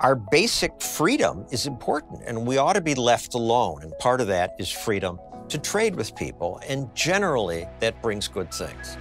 Our basic freedom is important, and we ought to be left alone. And part of that is freedom to trade with people. And generally, that brings good things.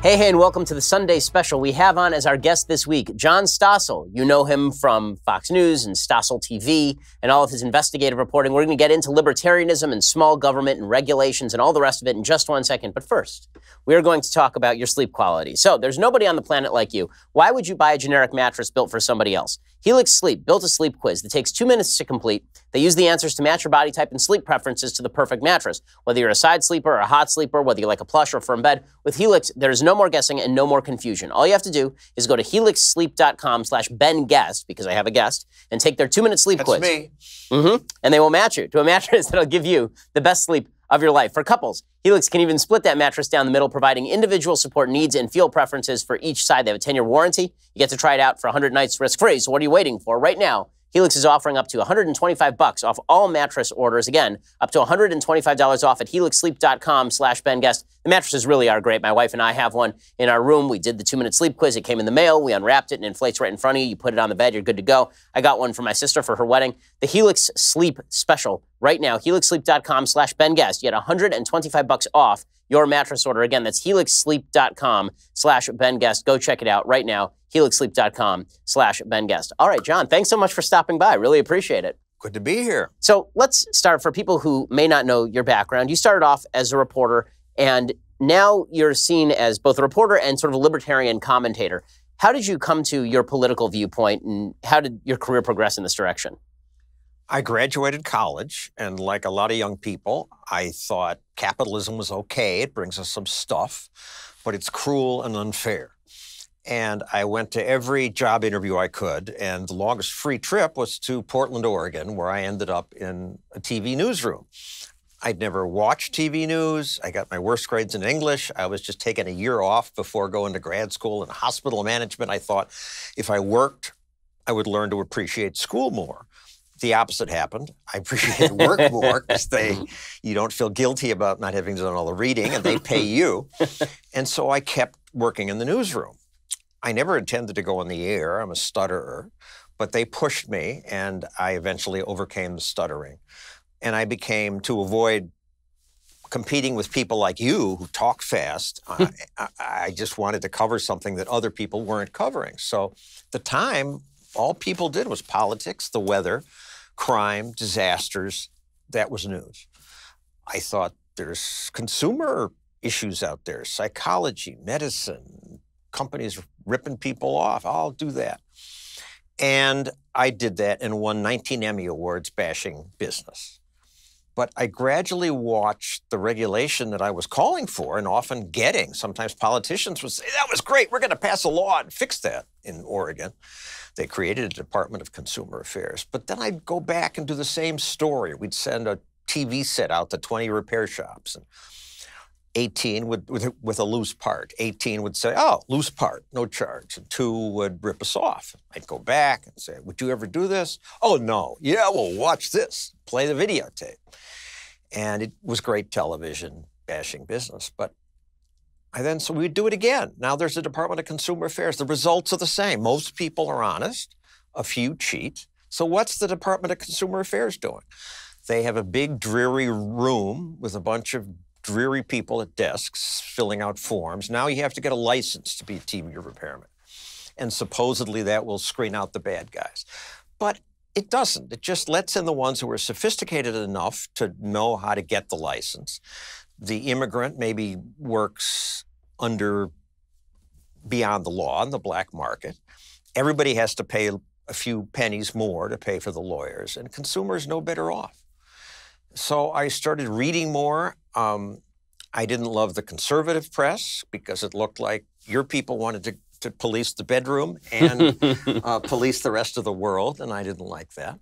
Hey, and welcome to the Sunday Special. We have on as our guest this week, John Stossel. You know him from Fox News and Stossel TV and all of his investigative reporting. We're going to get into libertarianism and small government and regulations and all the rest of it in just one second. But first, we are going to talk about your sleep quality. So there's nobody on the planet like you. Why would you buy a generic mattress built for somebody else? Helix Sleep built a sleep quiz that takes 2 minutes to complete. They use the answers to match your body type and sleep preferences to the perfect mattress. Whether you're a side sleeper or a hot sleeper, whether you like a plush or firm bed, with Helix, there's no more guessing and no more confusion. All you have to do is go to helixsleep.com/benguest, because I have a guest, and take their 2 minute sleep quiz. That's me. And they will match you to a mattress that'll give you the best sleep of your life. For couples, Helix can even split that mattress down the middle, providing individual support needs and feel preferences for each side. They have a 10-year warranty. You get to try it out for 100 nights risk-free. So what are you waiting for? Right now, Helix is offering up to $125 off all mattress orders. Again, up to $125 off at helixsleep.com/benguest. The mattresses really are great. My wife and I have one in our room. We did the 2 minute sleep quiz. It came in the mail. We unwrapped it and inflates right in front of you. You put it on the bed. You're good to go. I got one for my sister for her wedding. The Helix Sleep Special right now, helixsleep.com/benguest. You get $125 off your mattress order. Again, that's helixsleep.com/benguest. Go check it out right now. helixsleep.com/benguest. All right, John, thanks so much for stopping by. Really appreciate it. Good to be here. So let's start, for people who may not know your background. You started off as a reporter, and now you're seen as both a reporter and sort of a libertarian commentator. How did you come to your political viewpoint, and how did your career progress in this direction? I graduated college, and like a lot of young people, I thought capitalism was okay. It brings us some stuff, but it's cruel and unfair. And I went to every job interview I could, and the longest free trip was to Portland, Oregon, where I ended up in a TV newsroom. I'd never watched TV news. I got my worst grades in English. I was just taking a year off before going to grad school in hospital management. I thought if I worked, I would learn to appreciate school more. The opposite happened. I appreciated work more because you don't feel guilty about not having done all the reading, and they pay you. And so I kept working in the newsroom. I never intended to go on the air. I'm a stutterer, but they pushed me, and I eventually overcame the stuttering. And I became, to avoid competing with people like you who talk fast, I just wanted to cover something that other people weren't covering. So at the time, all people did was politics, the weather, crime, disasters. That was news. I thought there's consumer issues out there, psychology, medicine, companies ripping people off. I'll do that. And I did that and won 19 Emmy Awards bashing business. But I gradually watched the regulation that I was calling for and often getting. Sometimes politicians would say, that was great. We're going to pass a law and fix that in Oregon. They created a Department of Consumer Affairs. But then I'd go back and do the same story. We'd send a TV set out to 20 repair shops. And 18 with a loose part. 18 would say, oh, loose part, no charge. And 2 would rip us off. I'd go back and say, would you ever do this? Oh, no. Yeah, well, watch this. Play the videotape. And it was great television, bashing business. But I then, so we'd do it again. Now there's a Department of Consumer Affairs. The results are the same. Most people are honest. A few cheat. So what's the Department of Consumer Affairs doing? They have a big, dreary room with a bunch of dreary people at desks filling out forms. Now you have to get a license to be a TV repairman. And supposedly that will screen out the bad guys. But it doesn't. It just lets in the ones who are sophisticated enough to know how to get the license. The immigrant maybe works under beyond the law in the black market. Everybody has to pay a few pennies more to pay for the lawyers, and consumers no better off. So I started reading more. I didn't love the conservative press because it looked like your people wanted to police the bedroom and police the rest of the world, and I didn't like that.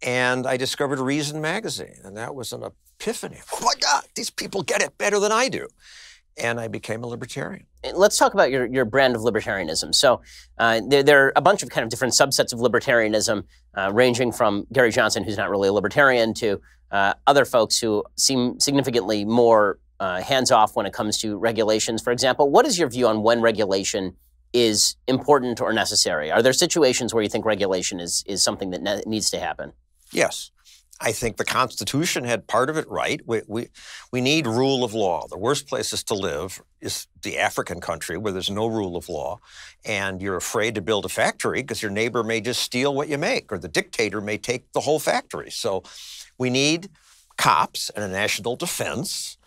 And I discovered Reason Magazine, and that was an epiphany. Oh, my God, these people get it better than I do. And I became a libertarian. Let's talk about your brand of libertarianism. So there are a bunch of kind of different subsets of libertarianism, ranging from Gary Johnson, who's not really a libertarian, to other folks who seem significantly more hands-off when it comes to regulations, for example. What is your view on when regulation is important or necessary? Are there situations where you think regulation is something that needs to happen? Yes. I think the Constitution had part of it right. We need rule of law. The worst places to live is the African country where there's no rule of law, and you're afraid to build a factory because your neighbor may just steal what you make, or the dictator may take the whole factory. So we need cops and a national defense,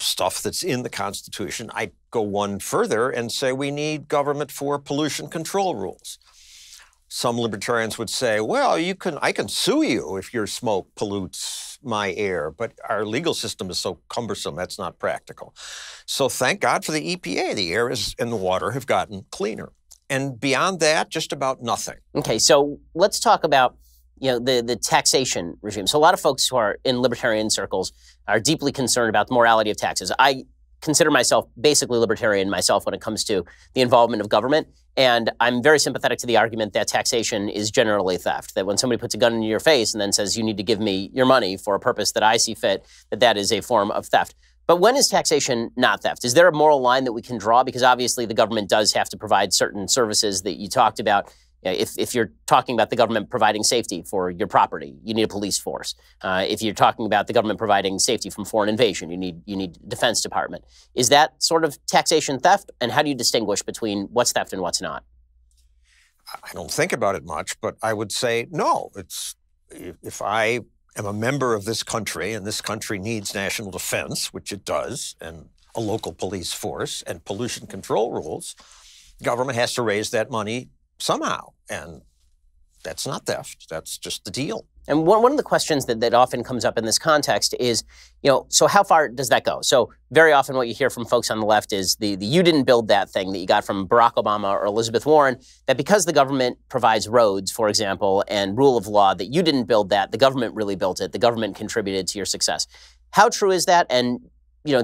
stuff that's in the Constitution. I'd go one further and say we need government for pollution control rules. Some libertarians would say, well, I can sue you if your smoke pollutes my air, but our legal system is so cumbersome, that's not practical. So thank God for the EPA. The air and the water have gotten cleaner. And beyond that, just about nothing. Okay, so let's talk about the taxation regime. So a lot of folks who are in libertarian circles are deeply concerned about the morality of taxes. I consider myself basically libertarian myself when it comes to the involvement of government. And I'm very sympathetic to the argument that taxation is generally theft, that when somebody puts a gun in your face and then says, you need to give me your money for a purpose that I see fit, that is a form of theft. But when is taxation not theft? Is there a moral line that we can draw? Because obviously the government does have to provide certain services that you talked about. If you're talking about the government providing safety for your property, you need a police force. If you're talking about the government providing safety from foreign invasion, you need a defense department. Is that sort of taxation theft? And how do you distinguish between what's theft and what's not? I don't think about it much, but I would say no. If I am a member of this country and this country needs national defense, which it does, and a local police force and pollution control rules, government has to raise that money somehow, and that's not theft. That's just the deal. And one of the questions that often comes up in this context is, so how far does that go? So very often what you hear from folks on the left is the you didn't build that thing that you got from Barack Obama or Elizabeth Warren, that because the government provides roads, for example, and rule of law, that you didn't build that, the government really built it, the government contributed to your success. How true is that? And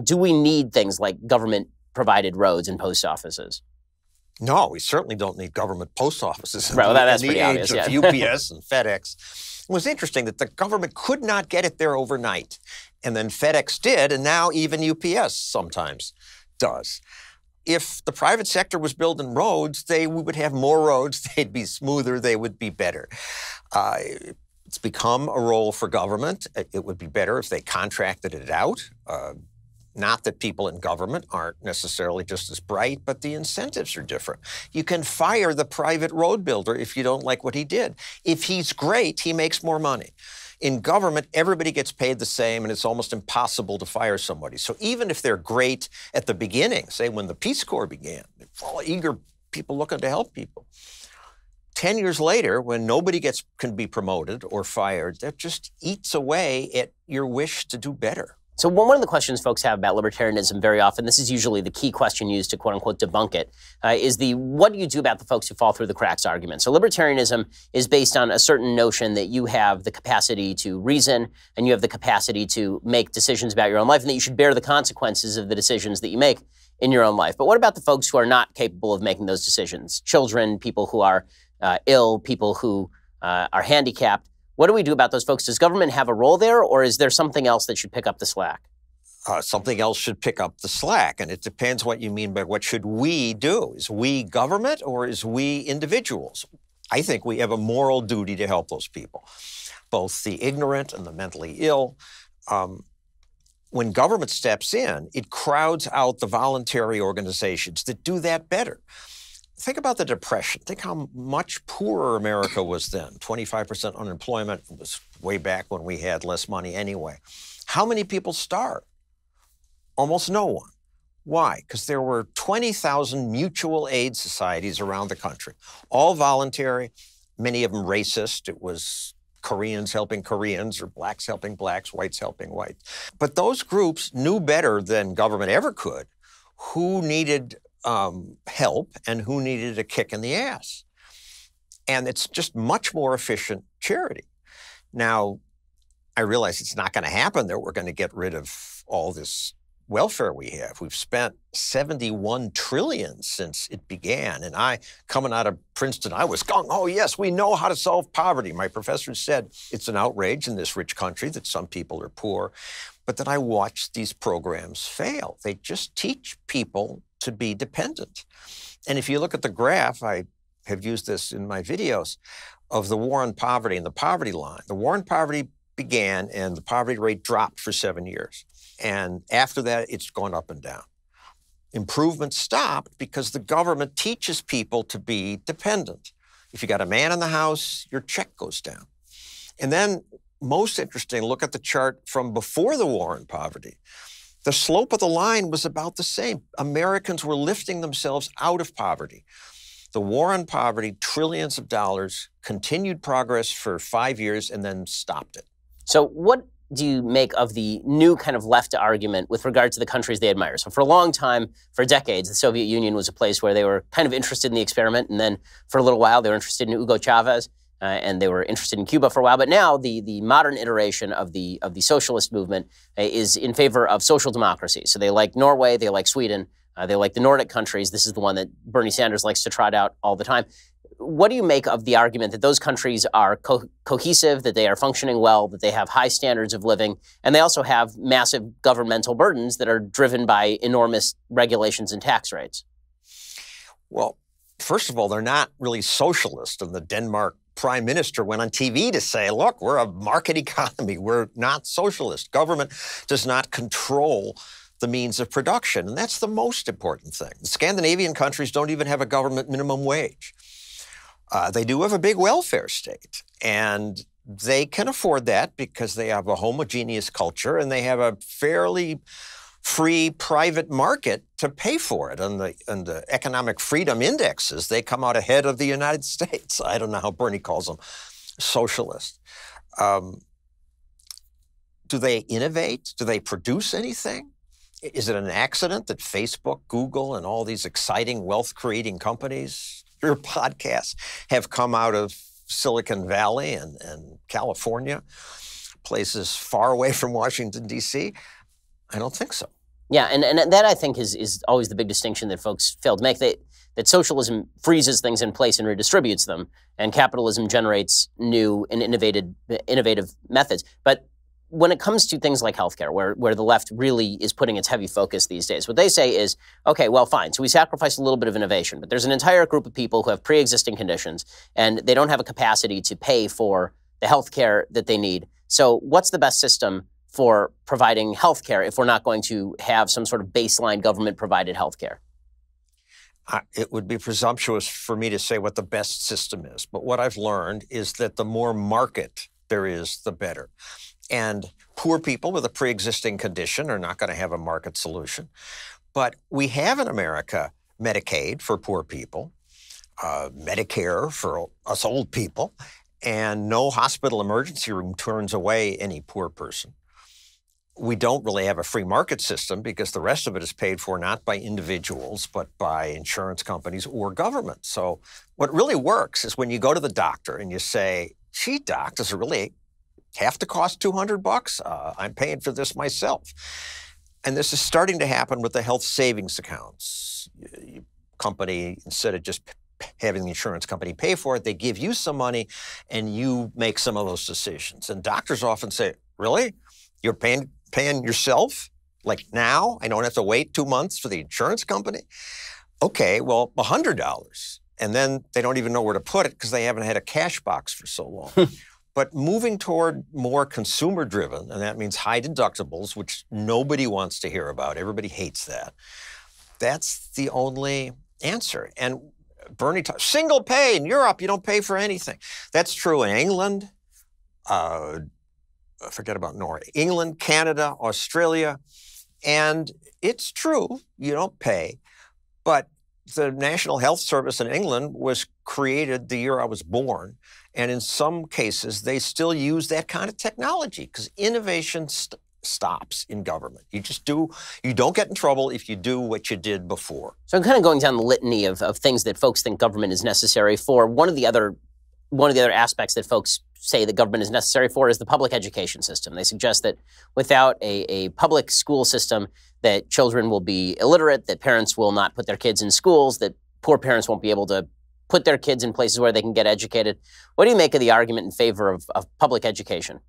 do we need things like government-provided roads and post offices? No, we certainly don't need government post offices in the age of UPS and FedEx. It was interesting that the government could not get it there overnight. And then FedEx did, and now even UPS sometimes does. If the private sector was building roads, we would have more roads, they'd be smoother, they would be better. It's become a role for government. It would be better if they contracted it out. Not that people in government aren't necessarily just as bright, but the incentives are different. You can fire the private road builder if you don't like what he did. If he's great, he makes more money. In government, everybody gets paid the same, and it's almost impossible to fire somebody. So even if they're great at the beginning, say when the Peace Corps began, all eager people looking to help people. 10 years later, when nobody can be promoted or fired, that just eats away at your wish to do better. So one of the questions folks have about libertarianism very often, this is usually the key question used to quote-unquote debunk it, is what do you do about the folks who fall through the cracks argument? So libertarianism is based on a certain notion that you have the capacity to reason and you have the capacity to make decisions about your own life and that you should bear the consequences of the decisions that you make in your own life. But what about the folks who are not capable of making those decisions? Children, people who are ill, people who are handicapped. What do we do about those folks? Does government have a role there, or is there something else that should pick up the slack? Something else should pick up the slack, and it depends what you mean by what should we do. Is we government, or is we individuals? I think we have a moral duty to help those people, both the ignorant and the mentally ill. When government steps in, it crowds out the voluntary organizations that do that better. Think about the Depression. Think how much poorer America was then. 25% unemployment was way back when we had less money anyway. How many people starved? Almost no one. Why? Because there were 20,000 mutual aid societies around the country, all voluntary, many of them racist. It was Koreans helping Koreans, or blacks helping blacks, whites helping whites. But those groups knew better than government ever could who needed help and who needed a kick in the ass. And it's just much more efficient charity. Now, I realize it's not going to happen that we're going to get rid of all this welfare we have. We've spent $71 trillion since it began. And I, coming out of Princeton, I was going, oh, yes, we know how to solve poverty. My professor said it's an outrage in this rich country that some people are poor. But then I watched these programs fail. They just teach people to be dependent. And if you look at the graph, I have used this in my videos, of the war on poverty and the poverty line. The war on poverty began and the poverty rate dropped for 7 years. And after that, it's gone up and down. Improvement stopped because the government teaches people to be dependent. If you got a man in the house, your check goes down. And then, most interesting, look at the chart from before the war on poverty. The slope of the line was about the same. Americans were lifting themselves out of poverty. The war on poverty, trillions of dollars, continued progress for 5 years and then stopped it. So what do you make of the new kind of left argument with regard to the countries they admire? So for a long time, for decades, the Soviet Union was a place where they were kind of interested in the experiment. And then for a little while, they were interested in Hugo Chavez. And they were interested in Cuba for a while. But now the modern iteration of the socialist movement is in favor of social democracy. So they like Norway. They like Sweden. They like the Nordic countries. This is the one that Bernie Sanders likes to trot out all the time. What do you make of the argument that those countries are cohesive, that they are functioning well, that they have high standards of living, and they also have massive governmental burdens that are driven by enormous regulations and tax rates? Well, first of all, they're not really socialist. And the Denmark prime minister went on TV to say, look, we're a market economy. We're not socialist. Government does not control the means of production. And that's the most important thing. The Scandinavian countries don't even have a government minimum wage. They do have a big welfare state, and they can afford that because they have a homogeneous culture and they have a fairly free private market to pay for it. And the economic freedom indexes, they come out ahead of the United States. I don't know how Bernie calls them socialist. Do they innovate? Do they produce anything? Is it an accident that Facebook, Google, and all these exciting wealth-creating companies, your podcasts, have come out of Silicon Valley and California, places far away from Washington, D.C.? I don't think so. Yeah, and that, I think, is always the big distinction that folks fail to make, that socialism freezes things in place and redistributes them, and capitalism generates new and innovative methods. But when it comes to things like healthcare, where the left really is putting its heavy focus these days, what they say is, okay, well, fine. So we sacrifice a little bit of innovation, but there's an entire group of people who have pre-existing conditions and they don't have a capacity to pay for the healthcare that they need. So what's the best system for providing healthcare if we're not going to have some sort of baseline government-provided healthcare? It would be presumptuous for me to say what the best system is, but what I've learned is that the more market there is, the better. And poor people with a pre-existing condition are not going to have a market solution. But we have in America Medicaid for poor people, Medicare for us old people, and no hospital emergency room turns away any poor person. We don't really have a free market system because the rest of it is paid for not by individuals, but by insurance companies or government. So what really works is when you go to the doctor and you say, gee, doc, does it really have to cost $200? I'm paying for this myself. And this is starting to happen with the health savings accounts. Your company, instead of just having the insurance company pay for it, they give you some money and you make some of those decisions. And doctors often say, really? You're paying yourself? Like now? I don't have to wait 2 months for the insurance company? Okay, well, $100. And then they don't even know where to put it because they haven't had a cash box for so long. But moving toward more consumer-driven, and that means high deductibles, which nobody wants to hear about. Everybody hates that. That's the only answer. And Bernie talks, single pay in Europe, you don't pay for anything. That's true in England. Forget about Norway. England, Canada, Australia. And it's true, you don't pay. But the National Health Service in England was created the year I was born. And in some cases, they still use that kind of technology because innovation stops in government. You don't get in trouble if you do what you did before. So I'm kind of going down the litany of things that folks think government is necessary for. One of the other aspects that folks say that government is necessary for is the public education system. They suggest that without a public school system, that children will be illiterate, that parents will not put their kids in schools, that poor parents won't be able to put their kids in places where they can get educated. What do you make of the argument in favor of public education?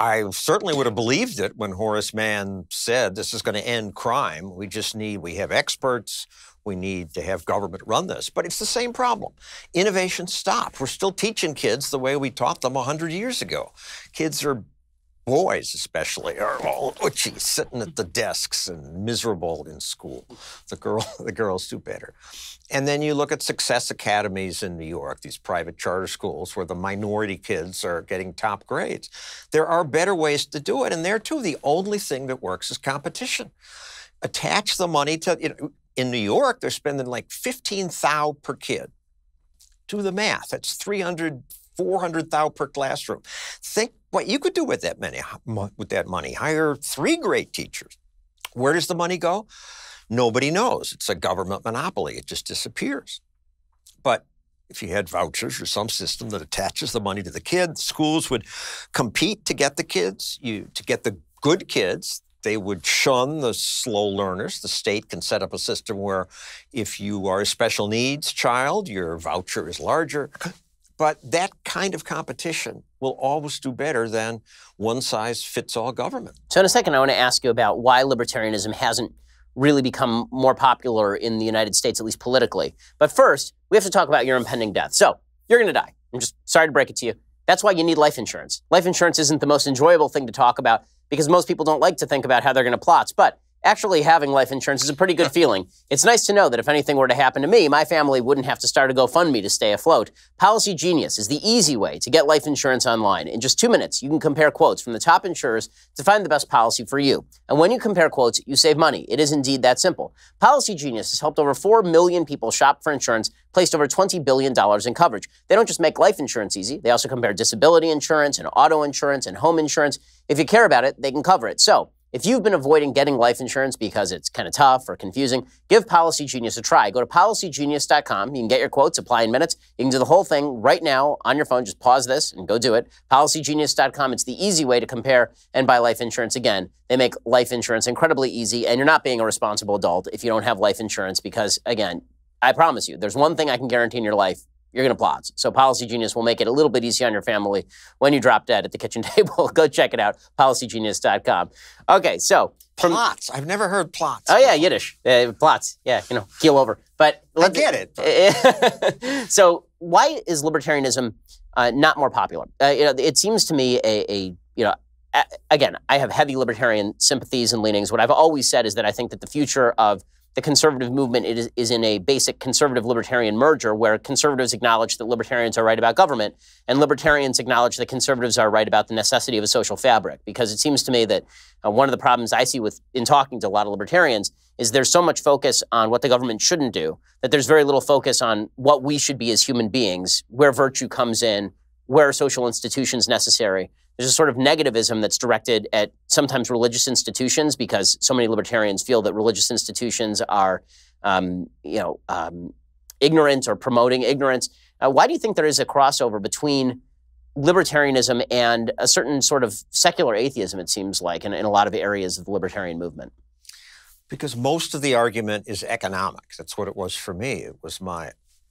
I certainly would have believed it when Horace Mann said this is going to end crime. We have experts. We need to have government run this. But it's the same problem. Innovation stopped. We're still teaching kids the way we taught them 100 years ago. Kids are, boys especially, are all itchy, sitting at the desks and miserable in school. The girls do better. And then you look at success academies in New York, these private charter schools where the minority kids are getting top grades. There are better ways to do it. And there, too, the only thing that works is competition. Attach the money to... in New York, they're spending like $15,000 per kid. Do the math. That's $300,000, $400,000 per classroom. Think what you could do with that money. Hire 3 great teachers. Where does the money go? Nobody knows. It's a government monopoly. It just disappears. But if you had vouchers or some system that attaches the money to the kid, schools would compete to get the kids, to get the good kids. They would shun the slow learners. The state can set up a system where if you are a special needs child, your voucher is larger. But that kind of competition will always do better than one-size-fits-all government. So in a second, I want to ask you about why libertarianism hasn't really become more popular in the United States, at least politically. But first, we have to talk about your impending death. So you're going to die. I'm just sorry to break it to you. That's why you need life insurance. Life insurance isn't the most enjoyable thing to talk about because most people don't like to think about how they're going to plot. But actually having life insurance is a pretty good feeling. It's nice to know that if anything were to happen to me, my family wouldn't have to start a GoFundMe to stay afloat. Policy Genius is the easy way to get life insurance online. In just 2 minutes, you can compare quotes from the top insurers to find the best policy for you. And when you compare quotes, you save money. It is indeed that simple. Policy Genius has helped over 4 million people shop for insurance, placed over $20 billion in coverage. They don't just make life insurance easy. They also compare disability insurance and auto insurance and home insurance. If you care about it, they can cover it. So, if you've been avoiding getting life insurance because it's kind of tough or confusing, give Policy Genius a try. Go to policygenius.com. You can get your quotes, apply in minutes. You can do the whole thing right now on your phone. Just pause this and go do it. Policygenius.com. It's the easy way to compare and buy life insurance. Again, they make life insurance incredibly easy, and you're not being a responsible adult if you don't have life insurance because, again, I promise you, there's one thing I can guarantee in your life. You're going to plot. So Policy Genius will make it a little bit easier on your family when you drop dead at the kitchen table. Go check it out, policygenius.com. Okay, so... plots. I've never heard plots. Oh, yeah, Yiddish. Plots. Yeah, you know, keel over. But... let's get it. So why is libertarianism not more popular? You know, it seems to me again, I have heavy libertarian sympathies and leanings. What I've always said is that I think that the future of the conservative movement is in a basic conservative-libertarian merger where conservatives acknowledge that libertarians are right about government and libertarians acknowledge that conservatives are right about the necessity of a social fabric. Because it seems to me that one of the problems I see in talking to a lot of libertarians is there's so much focus on what the government shouldn't do that there's very little focus on what we should be as human beings, where virtue comes in, where are social institutions necessary. There's a sort of negativism that's directed at sometimes religious institutions because so many libertarians feel that religious institutions are, ignorant or promoting ignorance. Why do you think there is a crossover between libertarianism and a certain sort of secular atheism, it seems like, in a lot of areas of the libertarian movement? Because most of the argument is economic. That's what it was for me. It was my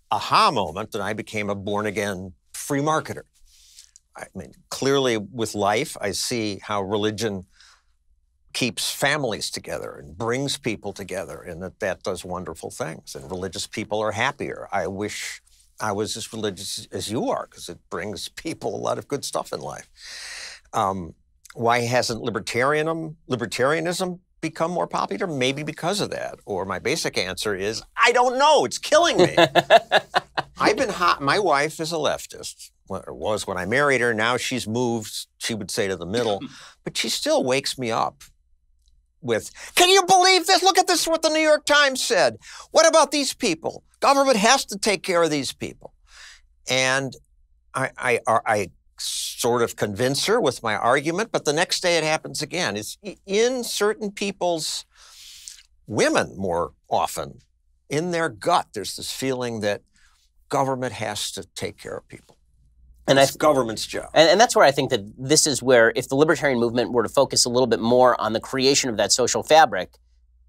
aha moment that I became a born-again free marketer. I mean, clearly with life, I see how religion keeps families together and brings people together and that does wonderful things. And religious people are happier. I wish I was as religious as you are because it brings people a lot of good stuff in life. Why hasn't libertarianism become more popular? Maybe because of that. Or my basic answer is, I don't know. It's killing me. I've been hot. My wife is a leftist. Or was when I married her. Now she's moved, she would say, to the middle. But she still wakes me up with, can you believe this? Look at this, what the New York Times said. What about these people? Government has to take care of these people. And I sort of convince her with my argument, but the next day it happens again. It's in certain people's, women more often, in their gut, there's this feeling that government has to take care of people. And it's government's job. And that's where I think that this is where if the libertarian movement were to focus a little bit more on the creation of that social fabric,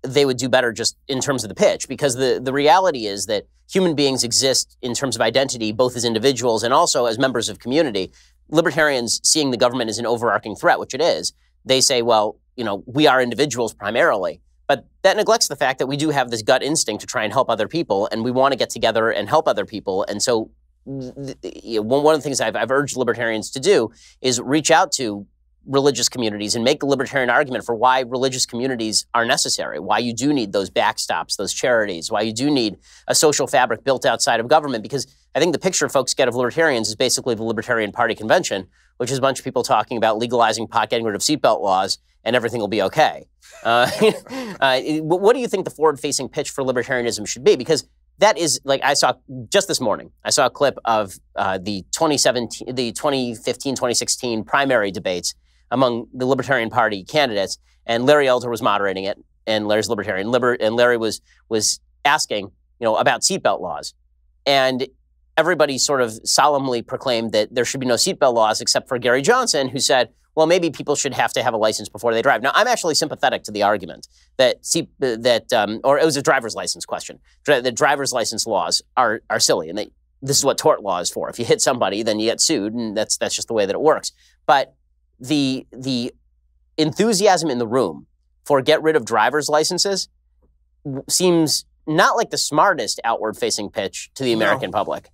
they would do better just in terms of the pitch, because the reality is that human beings exist in terms of identity, both as individuals and also as members of community. Libertarians, seeing the government as an overarching threat, which it is, they say, well, you know, we are individuals primarily, but that neglects the fact that we do have this gut instinct to try and help other people, and we want to get together and help other people. And so one of the things I've urged libertarians to do is reach out to religious communities and make the libertarian argument for why religious communities are necessary, why you do need those backstops, those charities, why you do need a social fabric built outside of government. Because I think the picture folks get of libertarians is basically the Libertarian Party convention, which is a bunch of people talking about legalizing pot, getting rid of seatbelt laws, and everything will be okay. What do you think the forward-facing pitch for libertarianism should be? Because that is, like, I saw just this morning, I saw a clip of the 2015, 2016 primary debates among the Libertarian Party candidates, and Larry Elder was moderating it, and Larry's libertarian, and Larry was asking, you know, about seatbelt laws, and everybody sort of solemnly proclaimed that there should be no seatbelt laws, except for Gary Johnson, who said, well, maybe people should have to have a license before they drive. Now, I'm actually sympathetic to the argument that or it was a driver's license question. The driver's license laws are silly, and this is what tort law is for. If you hit somebody, then you get sued, and that's just the way that it works. But the enthusiasm in the room for get rid of driver's licenses seems not like the smartest outward-facing pitch to the American public.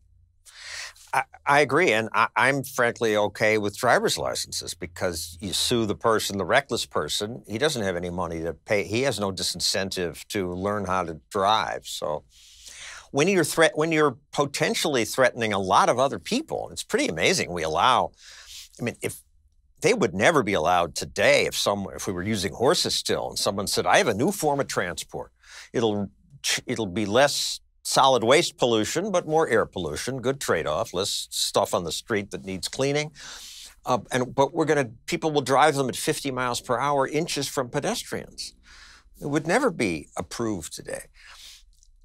I agree, and I'm frankly okay with driver's licenses, because you sue the person, the reckless person, he doesn't have any money to pay. He has no disincentive to learn how to drive. So when you're potentially threatening a lot of other people, it's pretty amazing we allow. I mean, if they would never be allowed today if we were using horses still, and someone said, I have a new form of transport. It'll be less solid waste pollution, but more air pollution. Good trade-off. Less stuff on the street that needs cleaning. But people will drive them at 50 miles per hour, inches from pedestrians. It would never be approved today.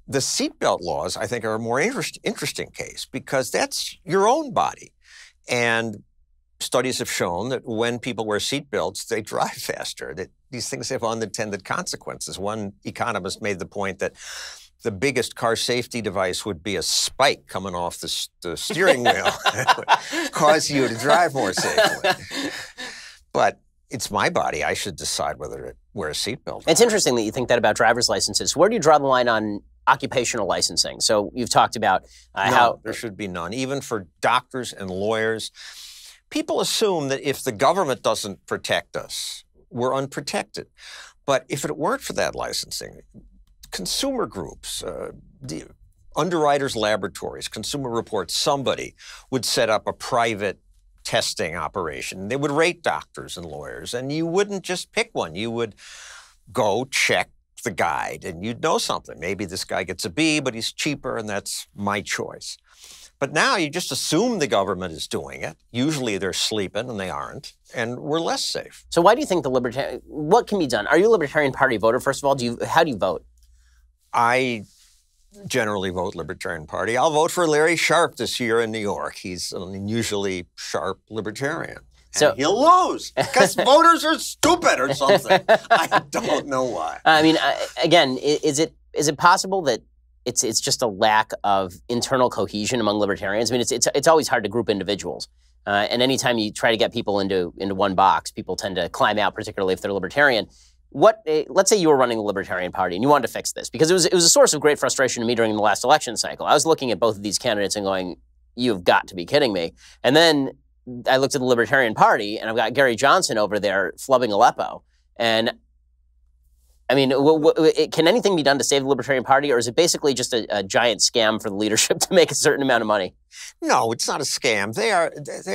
The seatbelt laws, I think, are a more interesting case, because that's your own body, and studies have shown that when people wear seatbelts, they drive faster. That these things have unintended consequences. One economist made the point that the biggest car safety device would be a spike coming off the steering wheel that would cause you to drive more safely. But it's my body. I should decide whether to wear a seatbelt. It's interesting that you think that about driver's licenses. Where do you draw the line on occupational licensing? So you've talked about how there should be none, even for doctors and lawyers. People assume that if the government doesn't protect us, we're unprotected. But if it weren't for that licensing, consumer groups, the Underwriters Laboratories, Consumer Reports, somebody would set up a private testing operation. They would rate doctors and lawyers, and you wouldn't just pick one. You would go check the guide, and you'd know something. Maybe this guy gets a B, but he's cheaper, and that's my choice. But now you just assume the government is doing it. Usually they're sleeping, and they aren't, and we're less safe. So why do you think what can be done? Are you a Libertarian Party voter, first of all? How do you vote? I generally vote Libertarian Party. I'll vote for Larry Sharp this year in New York. He's an unusually sharp libertarian. So, and he'll lose because voters are stupid or something. I don't know why. I mean, again, is it possible that it's just a lack of internal cohesion among libertarians? I mean, it's always hard to group individuals. And anytime you try to get people into one box, people tend to climb out, particularly if they're libertarian. Let's say you were running the Libertarian Party and you wanted to fix this, because it was a source of great frustration to me during the last election cycle. I was looking at both of these candidates and going, you've got to be kidding me. And then I looked at the Libertarian Party, and I've got Gary Johnson over there flubbing Aleppo. And I mean, can anything be done to save the Libertarian Party, or is it basically just a giant scam for the leadership to make a certain amount of money? No, it's not a scam. They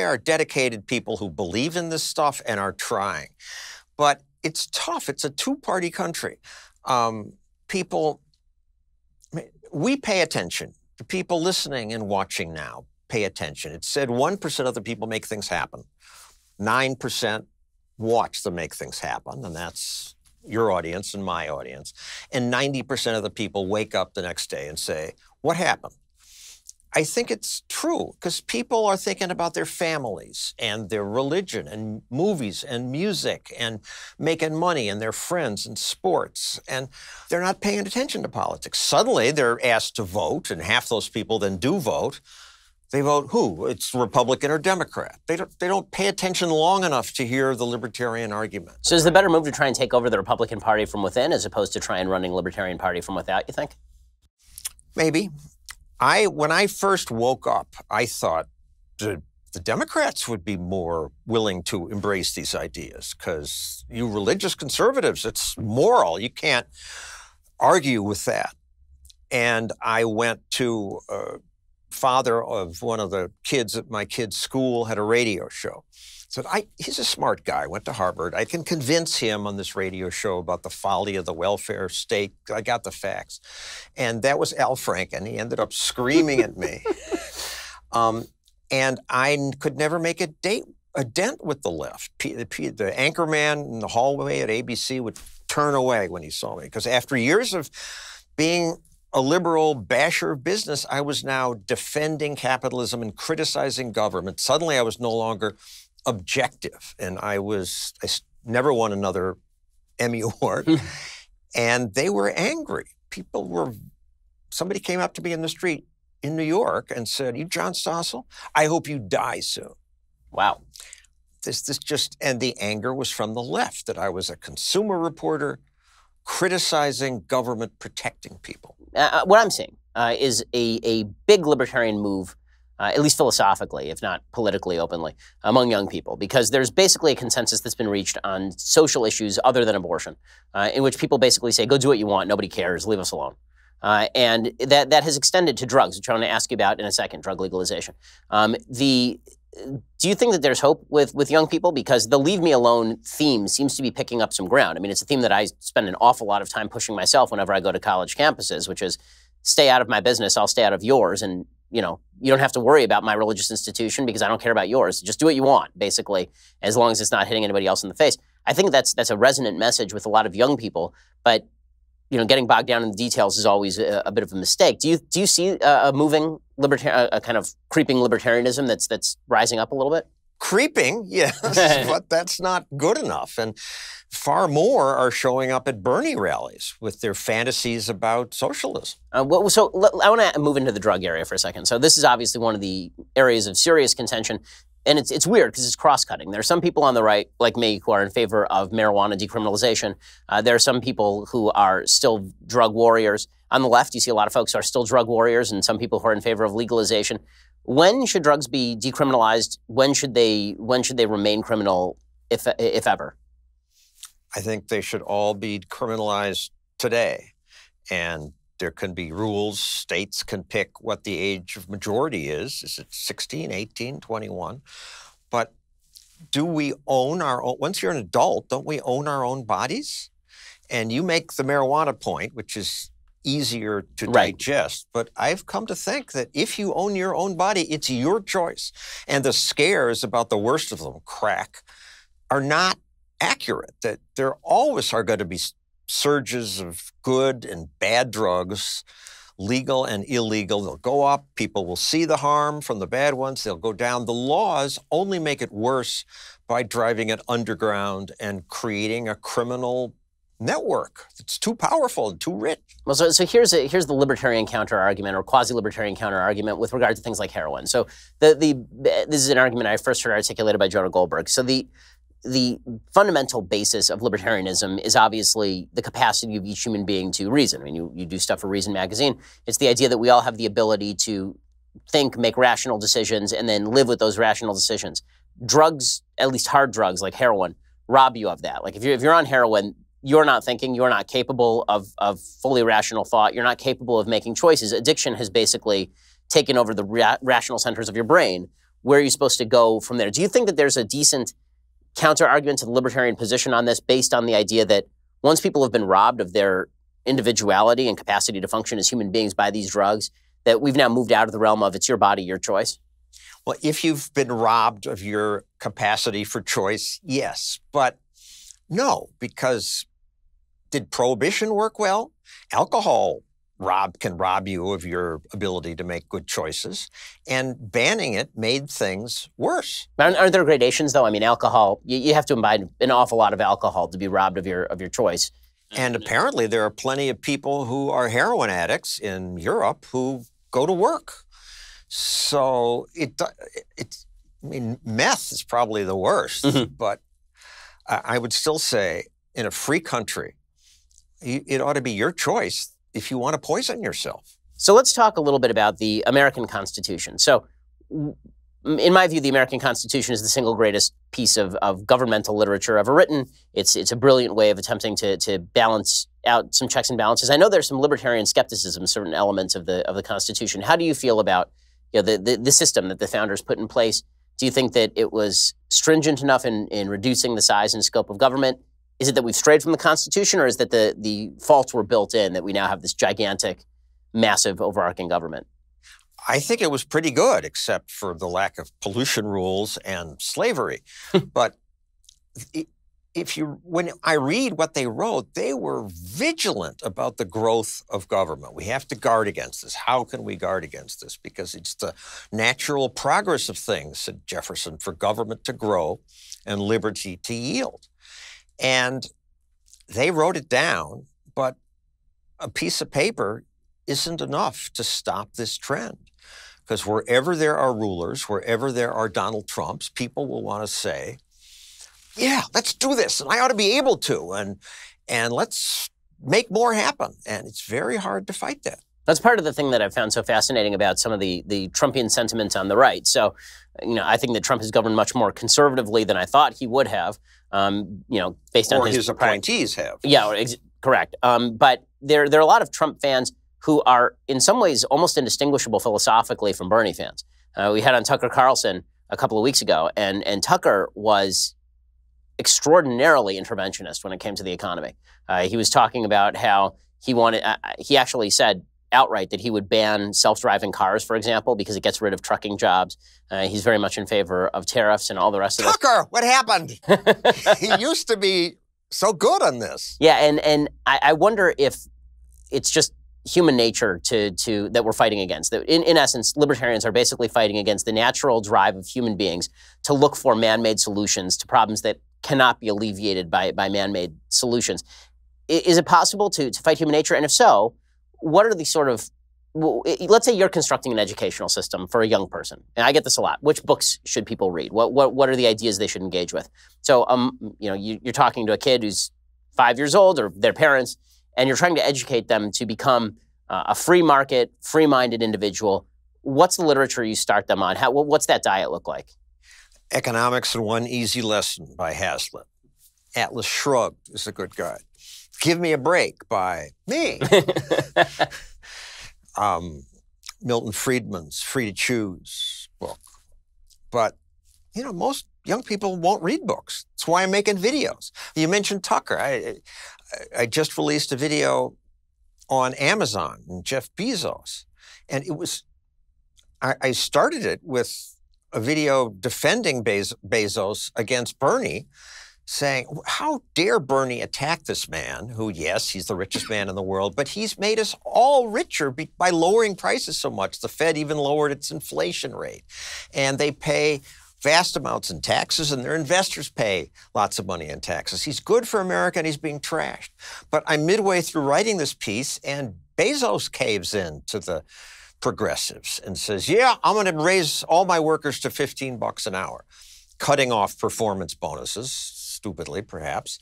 are dedicated people who believe in this stuff and are trying. But it's tough. It's a two-party country. We pay attention. The people listening and watching now pay attention. It said 1% of the people make things happen. 9% watch them make things happen, and that's your audience and my audience. And 90% of the people wake up the next day and say, what happened? I think it's true because people are thinking about their families and their religion and movies and music and making money and their friends and sports, and they're not paying attention to politics. Suddenly they're asked to vote, and half those people then do vote. They vote who? It's Republican or Democrat. They don't pay attention long enough to hear the libertarian argument. So is the better move to try and take over the Republican Party from within as opposed to try and running Libertarian Party from without, you think? Maybe. When I first woke up, I thought the Democrats would be more willing to embrace these ideas because you religious conservatives, it's moral. You can't argue with that. And I went to father of one of the kids at my kid's school had a radio show. So he's a smart guy, went to Harvard. I can convince him on this radio show about the folly of the welfare state. I got the facts. And that was Al Franken. He ended up screaming at me. And I could never make a dent with the left. The anchor man in the hallway at ABC would turn away when he saw me. Because after years of being a liberal basher of business, I was now defending capitalism and criticizing government. Suddenly I was no longer objective, and I never won another Emmy Award. And they were angry. Somebody came up to me in the street in New York and said, "You John Stossel? I hope you die soon." Wow. And the anger was from the left that I was a consumer reporter criticizing government protecting people. What I'm seeing is a big libertarian move, at least philosophically, if not politically openly, among young people, because there's basically a consensus that's been reached on social issues other than abortion, in which people basically say, go do what you want, nobody cares, leave us alone. And that has extended to drugs, which I want to ask you about in a second, drug legalization. Do you think that there's hope with young people? Because the leave me alone theme seems to be picking up some ground. I mean, it's a theme that I spend an awful lot of time pushing myself whenever I go to college campuses, which is stay out of my business, I'll stay out of yours, and you know, you don't have to worry about my religious institution because I don't care about yours. Just do what you want, basically, as long as it's not hitting anybody else in the face. I think that's a resonant message with a lot of young people, but you know, getting bogged down in the details is always a bit of a mistake. Do you see a moving a kind of creeping libertarianism that's rising up a little bit? Creeping, yes, but that's not good enough. And far more are showing up at Bernie rallies with their fantasies about socialism. I want to move into the drug area for a second. So this is obviously one of the areas of serious contention. And it's weird because it's cross-cutting. There are some people on the right, like me, who are in favor of marijuana decriminalization. There are some people who are still drug warriors. On the left, you see a lot of folks who are still drug warriors and some people who are in favor of legalization. When should drugs be decriminalized? When should they remain criminal, if ever? I think they should all be criminalized today. And there can be rules. States can pick what the age of majority is. Is it 16, 18, 21? But do we own our own? Once you're an adult, don't we own our own bodies? And you make the marijuana point, which is easier to digest. But I've come to think that if you own your own body, it's your choice. And the scares about the worst of them, crack, are not accurate. That there always are going to be surges of good and bad drugs, legal and illegal. They'll go up. People will see the harm from the bad ones. They'll go down. The laws only make it worse by driving it underground and creating a criminal network. It's too powerful and too rich. Well, so here's the libertarian counter-argument or quasi-libertarian counter-argument with regard to things like heroin. So this is an argument I first heard articulated by Jonah Goldberg. So the fundamental basis of libertarianism is obviously the capacity of each human being to reason. I mean, you do stuff for Reason Magazine. It's the idea that we all have the ability to think, make rational decisions, and then live with those rational decisions. Drugs, at least hard drugs like heroin, rob you of that. Like if you're on heroin, you're not thinking, you're not capable of fully rational thought, you're not capable of making choices. Addiction has basically taken over the rational centers of your brain. Where are you supposed to go from there? Do you think that there's a decent counter-argument to the libertarian position on this based on the idea that once people have been robbed of their individuality and capacity to function as human beings by these drugs, that we've now moved out of the realm of it's your body, your choice? Well, if you've been robbed of your capacity for choice, yes, but no, because did prohibition work well? Alcohol can rob you of your ability to make good choices. And banning it made things worse. Aren't there gradations, though? I mean, alcohol, you have to imbibe an awful lot of alcohol to be robbed of your choice. And apparently there are plenty of people who are heroin addicts in Europe who go to work. So I mean, meth is probably the worst, but I would still say in a free country, it ought to be your choice if you want to poison yourself. So let's talk a little bit about the American Constitution. So in my view, the American Constitution is the single greatest piece of governmental literature ever written. It's a brilliant way of attempting to balance out some checks and balances. I know there's some libertarian skepticism, certain elements of the Constitution. How do you feel about the system that the founders put in place? Do you think that it was stringent enough in reducing the size and scope of government? Is it that we've strayed from the Constitution, or is that the faults were built in, that we now have this gigantic, massive, overarching government? I think it was pretty good, except for the lack of pollution rules and slavery. But when I read what they wrote, they were vigilant about the growth of government. We have to guard against this. How can we guard against this? Because it's the natural progress of things, said Jefferson, for government to grow and liberty to yield. And they wrote it down, but a piece of paper isn't enough to stop this trend. Because wherever there are rulers, wherever there are Donald Trumps, people will want to say, yeah, let's do this, and I ought to be able to, and let's make more happen. And it's very hard to fight that. That's part of the thing that I've found so fascinating about some of the Trumpian sentiments on the right. So, I think that Trump has governed much more conservatively than I thought he would have, based on his appointees have. Yeah, correct. But there are a lot of Trump fans who are in some ways almost indistinguishable philosophically from Bernie fans. We had on Tucker Carlson a couple of weeks ago, and Tucker was extraordinarily interventionist when it came to the economy. He was talking about how he wanted, he actually said outright that he would ban self-driving cars, for example, because it gets rid of trucking jobs. He's very much in favor of tariffs and all the rest of it. Tucker, what happened? He used to be so good on this. Yeah, and I wonder if it's just human nature that we're fighting against. In essence, libertarians are basically fighting against the natural drive of human beings to look for man-made solutions to problems that cannot be alleviated by man-made solutions. Is it possible to fight human nature? And if so, what are the sort of, let's say you're constructing an educational system for a young person, and I get this a lot. Which books should people read? What are the ideas they should engage with? So, you're talking to a kid who's 5 years old or their parents, and you're trying to educate them to become a free market, free-minded individual. What's the literature you start them on? What's that diet look like? Economics in One Easy Lesson by Hazlitt. Atlas Shrugged is a good guide. Give Me a Break by me. Milton Friedman's Free to Choose book. But, most young people won't read books. That's why I'm making videos. You mentioned Tucker. I just released a video on Amazon and Jeff Bezos. And it was, I started it with a video defending Bezos against Bernie, saying, how dare Bernie attack this man who, yes, he's the richest man in the world, but he's made us all richer by lowering prices so much. The Fed even lowered its inflation rate. And they pay vast amounts in taxes, and their investors pay lots of money in taxes. He's good for America, and he's being trashed. But I'm midway through writing this piece, and Bezos caves in to the progressives and says, yeah, I'm going to raise all my workers to $15 an hour, cutting off performance bonuses, stupidly perhaps.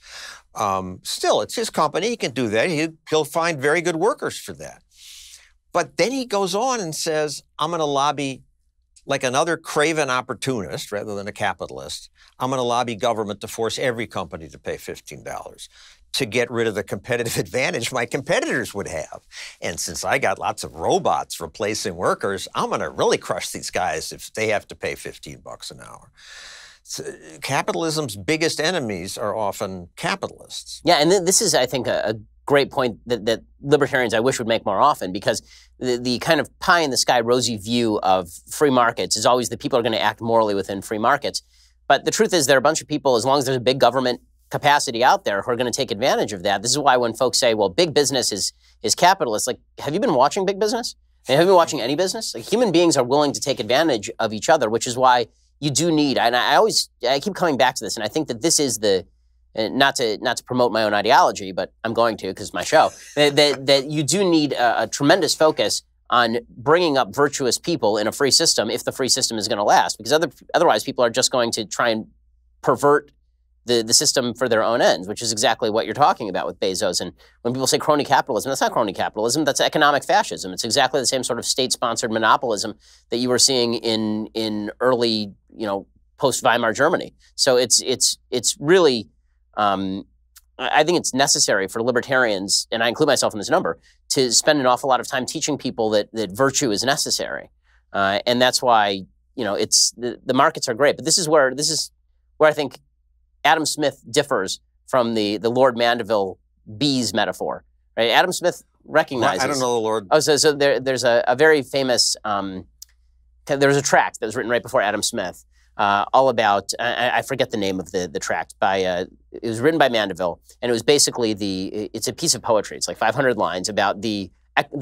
Still, it's his company. He can do that. He'll find very good workers for that. But then he goes on and says, I'm going to lobby like another craven opportunist rather than a capitalist. I'm going to lobby government to force every company to pay $15 to get rid of the competitive advantage my competitors would have. And since I got lots of robots replacing workers, I'm going to really crush these guys if they have to pay $15 an hour. So, capitalism's biggest enemies are often capitalists. Yeah, and this is, I think, a great point that libertarians, I wish, would make more often, because the kind of pie-in-the-sky rosy view of free markets is always that people are going to act morally within free markets. But the truth is there are a bunch of people, as long as there's a big government capacity out there who are going to take advantage of that. This is why when folks say, well, big business is capitalist, like, have you been watching big business? I mean, have you been watching any business? Like, human beings are willing to take advantage of each other, which is why you do need, and I keep coming back to this, and I think that this is the, not to promote my own ideology, but I'm going to because it's my show, that you do need a tremendous focus on bringing up virtuous people in a free system if the free system is going to last, because otherwise people are just going to try and pervert the system for their own ends, which is exactly what you're talking about with Bezos. And when people say crony capitalism, that's not crony capitalism, that's economic fascism. It's exactly the same sort of state-sponsored monopolism that you were seeing in early, you know, post-Weimar Germany. So it's really, I think it's necessary for libertarians, and I include myself in this number, to spend an awful lot of time teaching people that virtue is necessary. And that's why, you know, it's, the markets are great, but this is where I think Adam Smith differs from the Lord Mandeville bees metaphor, right? Adam Smith recognizes. I don't know the Lord. Oh, so there's a very famous, there was a tract that was written right before Adam Smith, all about, I forget the name of the tract, by, it was written by Mandeville, and it was basically it's a piece of poetry, it's like 500 lines about the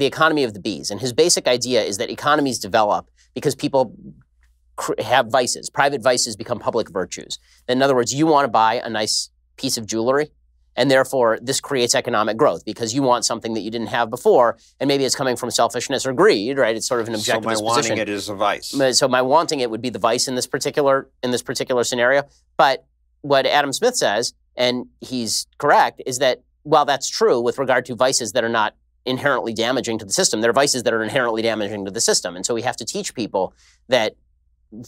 economy of the bees. And his basic idea is that economies develop because people have vices. Private vices become public virtues. In other words, you want to buy a nice piece of jewelry, and therefore this creates economic growth because you want something that you didn't have before, and maybe it's coming from selfishness or greed, right? It's sort of an objectivist position. So my wanting it is a vice. So my wanting it would be the vice in this particular scenario. But what Adam Smith says, and he's correct, is that while that's true with regard to vices that are not inherently damaging to the system, there are vices that are inherently damaging to the system. And so we have to teach people that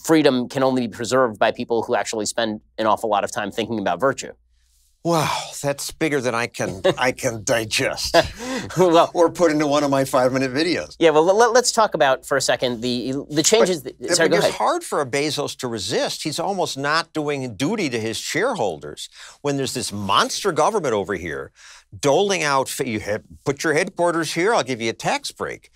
freedom can only be preserved by people who actually spend an awful lot of time thinking about virtue. Wow, that's bigger than I can digest. Well, or put into one of my 5-minute videos. Yeah, well, let's talk about for a second the changes. It's hard for a Bezos to resist. He's almost not doing duty to his shareholders when there's this monster government over here doling out. You put your headquarters here. I'll give you a tax break.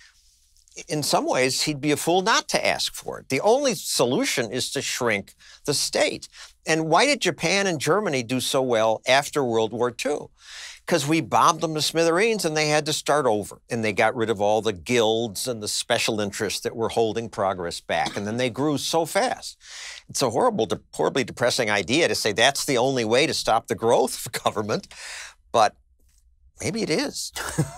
In some ways, he'd be a fool not to ask for it. The only solution is to shrink the state. And why did Japan and Germany do so well after World War II? Because we bombed them to smithereens and they had to start over. And they got rid of all the guilds and the special interests that were holding progress back. And then they grew so fast. It's a horribly depressing idea to say that's the only way to stop the growth of government. But maybe it is.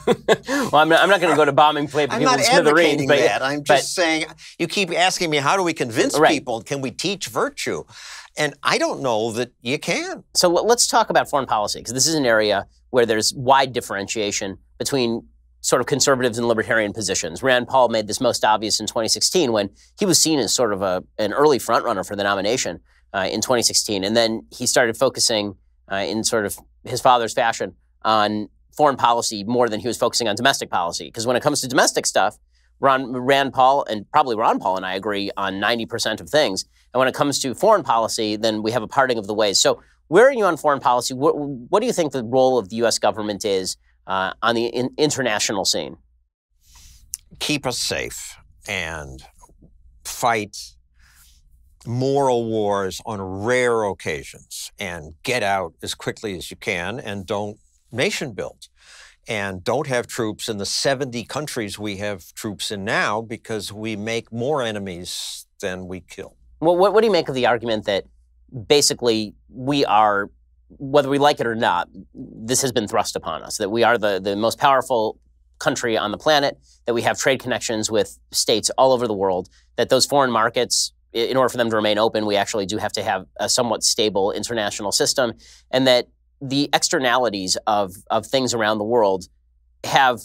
Well, I'm not going to go to bombing play. I'm not advocating that. I'm just saying, you keep asking me, how do we convince people? Can we teach virtue? And I don't know that you can. So let's talk about foreign policy, because this is an area where there's wide differentiation between sort of conservatives and libertarian positions. Rand Paul made this most obvious in 2016 when he was seen as sort of an early frontrunner for the nomination in 2016. And then he started focusing in sort of his father's fashion on foreign policy more than he was focusing on domestic policy. Because when it comes to domestic stuff, Rand Paul, and probably Ron Paul and I agree on 90% of things. And when it comes to foreign policy, then we have a parting of the ways. So where are you on foreign policy? What do you think the role of the U.S. government is on the international scene? Keep us safe and fight moral wars on rare occasions and get out as quickly as you can, and don't nation built, and don't have troops in the 70 countries we have troops in now, because we make more enemies than we kill. Well, what do you make of the argument that basically we are, whether we like it or not, this has been thrust upon us, that we are the most powerful country on the planet, that we have trade connections with states all over the world, that those foreign markets, in order for them to remain open, we actually do have to have a somewhat stable international system, and that the externalities of things around the world have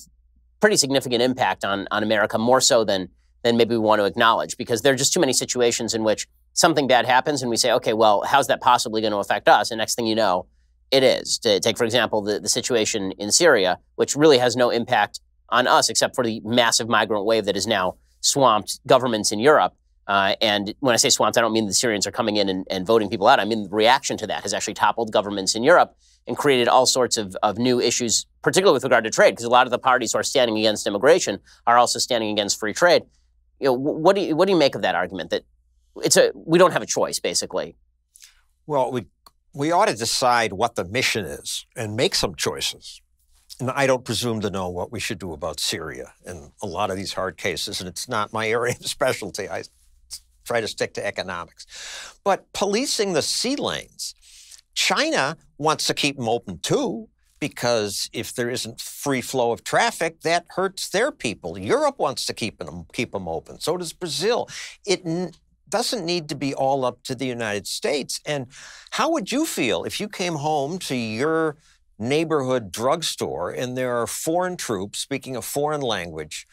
pretty significant impact on America, more so than maybe we want to acknowledge, because there are just too many situations in which something bad happens and we say, okay, well, how's that possibly going to affect us? And next thing you know, it is. To take, for example, the situation in Syria, which really has no impact on us except for the massive migrant wave that has now swamped governments in Europe. And when I say swamped, I don't mean the Syrians are coming in and voting people out. I mean, the reaction to that has actually toppled governments in Europe and created all sorts of new issues, particularly with regard to trade, because a lot of the parties who are standing against immigration are also standing against free trade. You know, what do you make of that argument that we don't have a choice, basically? Well, We ought to decide what the mission is and make some choices. And I don't presume to know what we should do about Syria and a lot of these hard cases, and it's not my area of specialty. I try to stick to economics. But policing the sea lanes, China wants to keep them open too, because if there isn't free flow of traffic, that hurts their people. Europe wants to keep them open. So does Brazil. It doesn't need to be all up to the United States. And how would you feel if you came home to your neighborhood drugstore and there are foreign troops speaking a foreign language,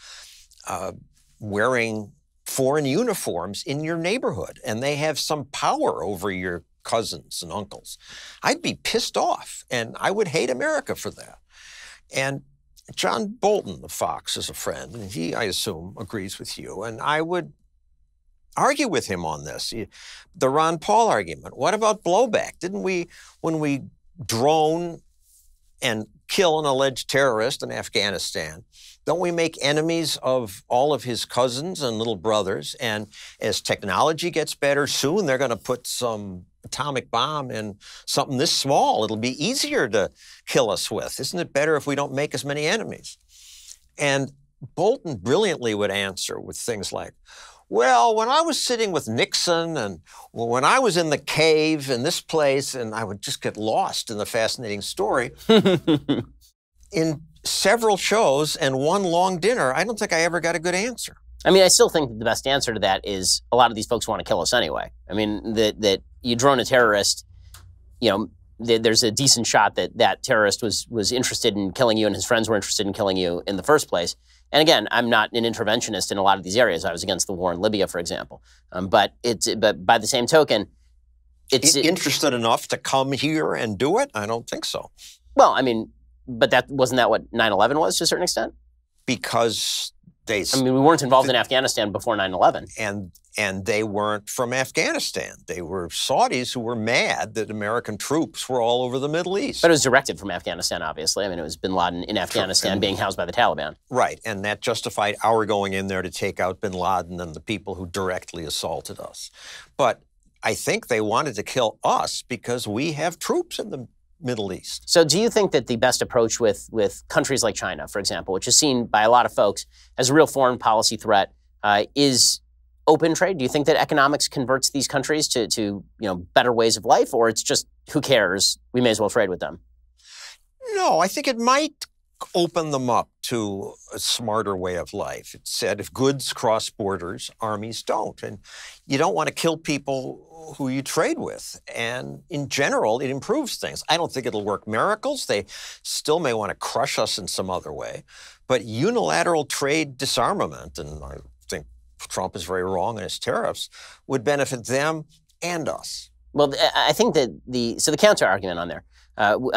wearing foreign uniforms in your neighborhood, and they have some power over your cousins and uncles? I'd be pissed off, and I would hate America for that. And John Bolton of Fox is a friend, and he, I assume, agrees with you. And I would argue with him on this, the Ron Paul argument. What about blowback? Didn't we, when we drone and kill an alleged terrorist in Afghanistan, don't we make enemies of all of his cousins and little brothers? And as technology gets better, soon they're going to put some atomic bomb in something this small. It'll be easier to kill us with. Isn't it better if we don't make as many enemies? And Bolton brilliantly would answer with things like, well, when I was sitting with Nixon and when I was in the cave in this place, and I would just get lost in the fascinating story. In several shows and one long dinner, I don't think I ever got a good answer. I mean, I still think that the best answer to that is a lot of these folks want to kill us anyway. I mean, that you drone a terrorist, you know, there's a decent shot that that terrorist was interested in killing you and his friends were interested in killing you in the first place. And again, I'm not an interventionist in a lot of these areas. I was against the war in Libya, for example. But by the same token, it's interested enough to come here and do it? I don't think so. Well, I mean, but that wasn't that what 9/11 was to a certain extent? Because they... I mean, we weren't involved in Afghanistan before 9/11. And they weren't from Afghanistan. They were Saudis who were mad that American troops were all over the Middle East. But it was directed from Afghanistan, obviously. I mean, it was Bin Laden in Afghanistan being housed by the Taliban. Right, and that justified our going in there to take out Bin Laden and the people who directly assaulted us. But I think they wanted to kill us because we have troops in the Middle East. So do you think that the best approach with countries like China, for example, which is seen by a lot of folks as a real foreign policy threat, is open trade? Do you think that economics converts these countries to better ways of life, or it's just, who cares, we may as well trade with them? No, I think it might open them up to a smarter way of life. It said if goods cross borders, armies don't. And you don't want to kill people who you trade with. And in general, it improves things. I don't think it'll work miracles. They still may want to crush us in some other way. But unilateral trade disarmament, and I think Trump is very wrong in his tariffs, would benefit them and us. Well, I think that the counter argument on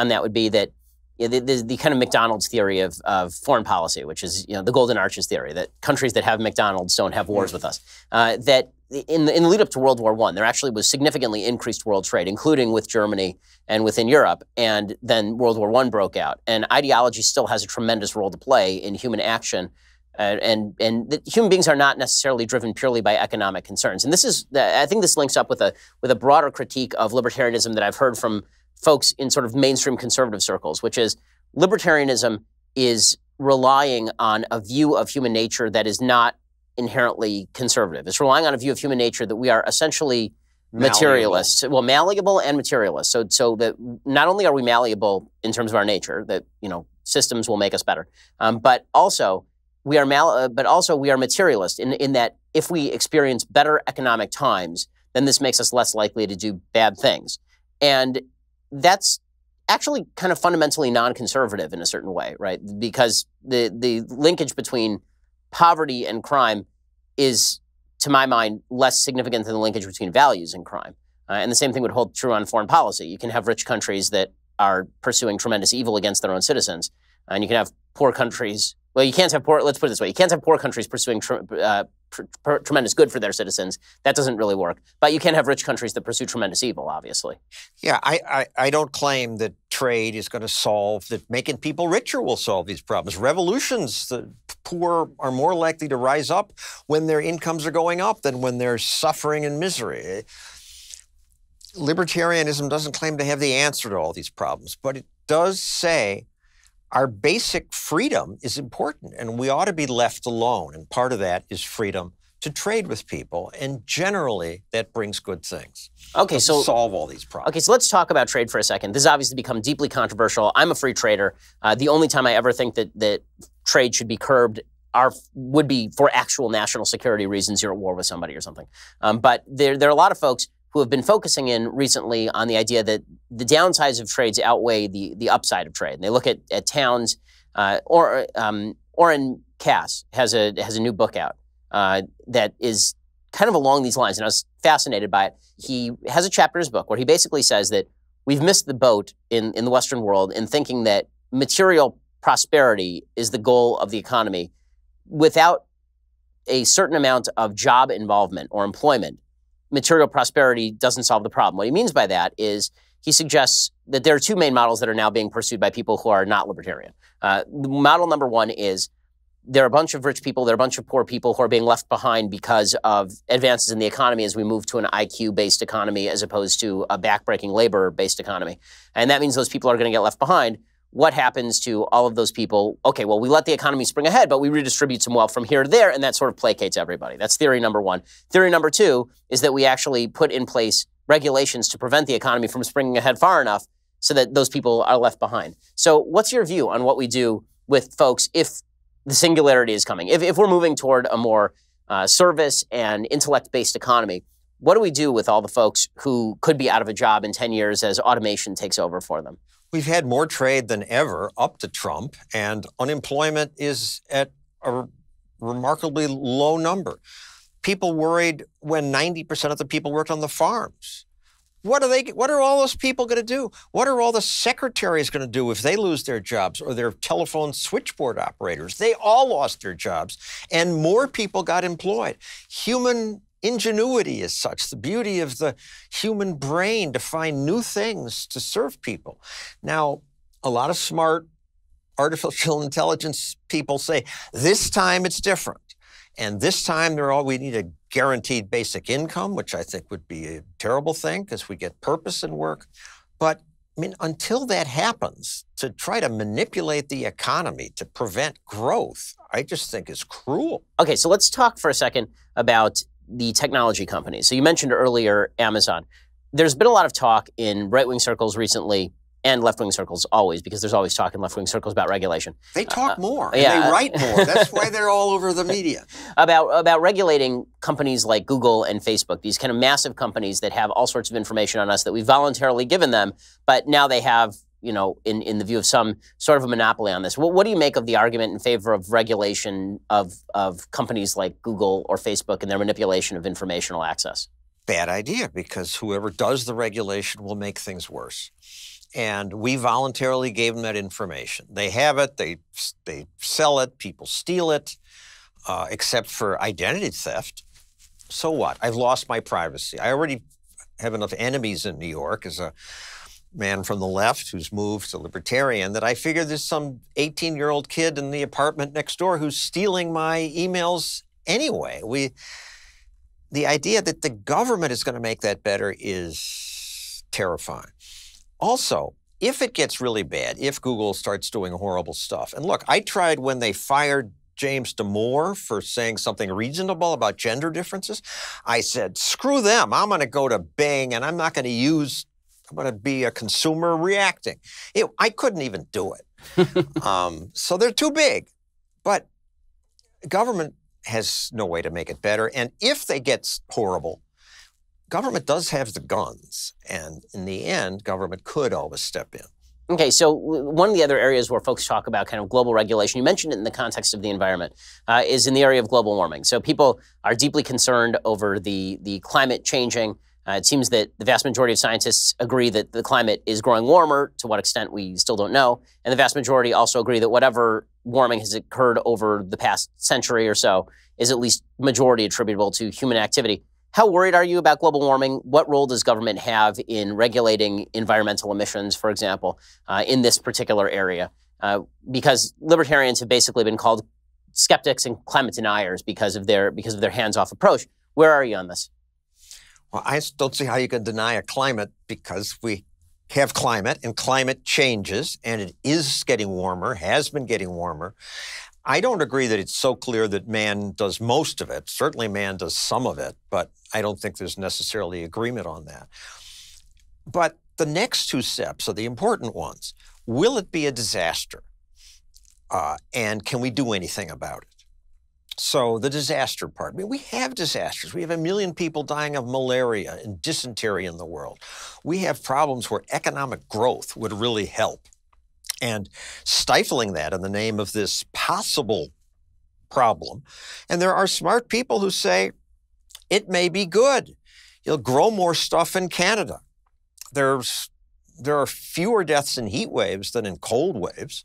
that would be that the kind of McDonald's theory of foreign policy, which is the golden arches theory, that countries that have McDonald's don't have wars with us. That in the lead up to World War One, there actually was significantly increased world trade, including with Germany and within Europe. And then World War One broke out, and ideology still has a tremendous role to play in human action. And that human beings are not necessarily driven purely by economic concerns. And this is, I think this links up with a broader critique of libertarianism that I've heard from folks in sort of mainstream conservative circles, which is libertarianism is relying on a view of human nature that is not inherently conservative. It's relying on a view of human nature that we are essentially materialists. Well, malleable and materialists. So that not only are we malleable in terms of our nature, that, systems will make us better, but also we are materialist in that if we experience better economic times, then this makes us less likely to do bad things. And that's actually kind of fundamentally non-conservative in a certain way, right? Because the linkage between poverty and crime is, to my mind, less significant than the linkage between values and crime. And the same thing would hold true on foreign policy. You can have rich countries that are pursuing tremendous evil against their own citizens, and you can have poor countries... Well, you can't have poor, let's put it this way. You can't have poor countries pursuing tremendous good for their citizens. That doesn't really work. But you can have rich countries that pursue tremendous evil, obviously. Yeah, I don't claim that trade is going to solve, that making people richer will solve these problems. Revolutions, the poor are more likely to rise up when their incomes are going up than when they're suffering in misery. Libertarianism doesn't claim to have the answer to all these problems, but it does say our basic freedom is important and we ought to be left alone. And part of that is freedom to trade with people. And generally, that brings good things. Okay, so solve all these problems. Okay, so let's talk about trade for a second. This has obviously become deeply controversial. I'm a free trader. The only time I ever think that trade should be curbed would be for actual national security reasons. You're at war with somebody or something. But there are a lot of folks who have been focusing in recently on the idea that the downsides of trades outweigh the upside of trade. And they look at towns, Orrin Cass has a new book out that is kind of along these lines, and I was fascinated by it. He has a chapter in his book where he basically says that we've missed the boat in the Western world in thinking that material prosperity is the goal of the economy without a certain amount of job involvement or employment. Material prosperity doesn't solve the problem. What he means by that is he suggests that there are two main models that are now being pursued by people who are not libertarian. Model number one is there are a bunch of rich people, there are a bunch of poor people who are being left behind because of advances in the economy as we move to an IQ-based economy as opposed to a backbreaking labor-based economy. And that means those people are going to get left behind. What happens to all of those people? Okay, well, we let the economy spring ahead, but we redistribute some wealth from here to there, and that sort of placates everybody. That's theory number one. Theory number two is that we actually put in place regulations to prevent the economy from springing ahead far enough so that those people are left behind. So what's your view on what we do with folks if the singularity is coming? If we're moving toward a more service and intellect-based economy, what do we do with all the folks who could be out of a job in 10 years as automation takes over for them? We've had more trade than ever up to Trump, and unemployment is at a remarkably low number. People worried when 90% of the people worked on the farms. What are all those people going to do? What are all the secretaries going to do if they lose their jobs, or their telephone switchboard operators? They all lost their jobs, and more people got employed. Human ingenuity is such, the beauty of the human brain to find new things to serve people. Now, a lot of smart artificial intelligence people say, this time it's different. And this time we need a guaranteed basic income, which I think would be a terrible thing because we get purpose in work. But I mean, until that happens, to try to manipulate the economy to prevent growth, I just think is cruel. Okay, so let's talk for a second about the technology companies. So you mentioned earlier Amazon. There's been a lot of talk in right-wing circles recently and left-wing circles always, because there's always talk in left-wing circles about regulation. They talk more. Yeah. And they write more. That's why they're all over the media. About regulating companies like Google and Facebook, these kind of massive companies that have all sorts of information on us that we've voluntarily given them, but now they have, you know, in the view of some, sort of a monopoly on this. What do you make of the argument in favor of regulation of companies like Google or Facebook and their manipulation of informational access? Bad idea, because whoever does the regulation will make things worse. And we voluntarily gave them that information. They have it, they sell it, people steal it, except for identity theft. So what? I've lost my privacy. I already have enough enemies in New York as a man from the left who's moved to libertarian, that I figure there's some 18-year-old kid in the apartment next door who's stealing my emails anyway. The idea that the government is going to make that better is terrifying. Also, if it gets really bad, if Google starts doing horrible stuff, and look, I tried when they fired James Damore for saying something reasonable about gender differences. I said, screw them, I'm going to go to Bing and I'm going to be a consumer reacting. I couldn't even do it. So they're too big. But government has no way to make it better. And if they get horrible, government does have the guns. And in the end, government could always step in. Okay, so one of the other areas where folks talk about kind of global regulation, you mentioned it in the context of the environment, is in the area of global warming. So people are deeply concerned over the climate changing. It seems that the vast majority of scientists agree that the climate is growing warmer. To what extent, we still don't know. And the vast majority also agree that whatever warming has occurred over the past century or so is at least majority attributable to human activity. How worried are you about global warming? What role does government have in regulating environmental emissions, for example, in this particular area? Because libertarians have basically been called skeptics and climate deniers because of their hands-off approach. Where are you on this? Well, I don't see how you can deny a climate, because we have climate and climate changes, and it is getting warmer, has been getting warmer. I don't agree that it's so clear that man does most of it. Certainly man does some of it, but I don't think there's necessarily agreement on that. But the next two steps are the important ones. Will it be a disaster? And can we do anything about it? So the disaster part, I mean, we have disasters. We have 1 million people dying of malaria and dysentery in the world. We have problems where economic growth would really help. And stifling that in the name of this possible problem. And there are smart people who say, it may be good. You'll grow more stuff in Canada. There are fewer deaths in heat waves than in cold waves.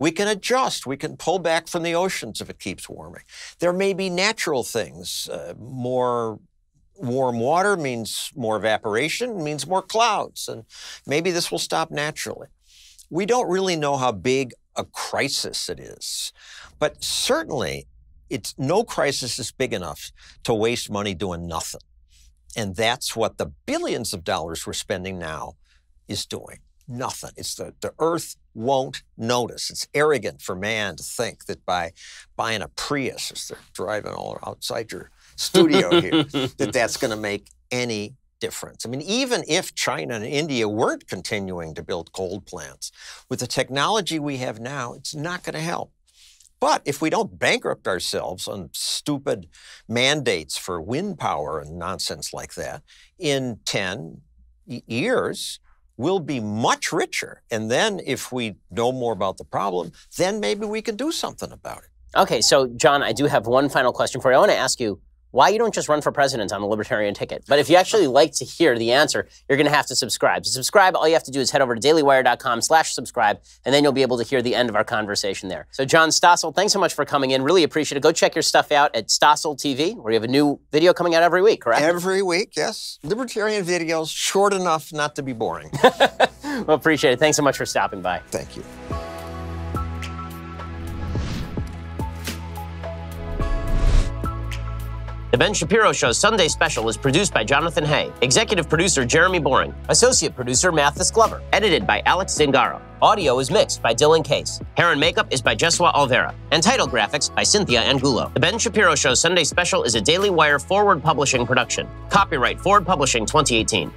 We can adjust. We can pull back from the oceans if it keeps warming. There may be natural things. More warm water means more evaporation, means more clouds, and maybe this will stop naturally. We don't really know how big a crisis it is, but certainly it's no crisis is big enough to waste money doing nothing. And that's what the billions of dollars we're spending now is doing. Nothing. It's the earth won't notice. It's arrogant for man to think that by buying a Prius as they're driving all outside your studio here, that that's going to make any difference. I mean, even if China and India weren't continuing to build coal plants, with the technology we have now, it's not going to help. But if we don't bankrupt ourselves on stupid mandates for wind power and nonsense like that, in 10 years, we'll be much richer. And then if we know more about the problem, then maybe we can do something about it. Okay, so John, I do have one final question for you. I want to ask you why you don't just run for president on the Libertarian ticket. But if you actually like to hear the answer, you're going to have to subscribe. To subscribe, all you have to do is head over to dailywire.com/subscribe, and then you'll be able to hear the end of our conversation there. So John Stossel, thanks so much for coming in. Really appreciate it. Go check your stuff out at Stossel TV, where you have a new video coming out every week, correct? Every week, yes. Libertarian videos, short enough not to be boring. Well, appreciate it. Thanks so much for stopping by. Thank you. The Ben Shapiro Show Sunday Special is produced by Jonathan Hay, executive producer Jeremy Boring, associate producer Mathis Glover, edited by Alex Zingaro. Audio is mixed by Dylan Case. Hair and makeup is by Jesua Alvera, and title graphics by Cynthia Angulo. The Ben Shapiro Show Sunday Special is a Daily Wire Forward Publishing production. Copyright Forward Publishing 2018.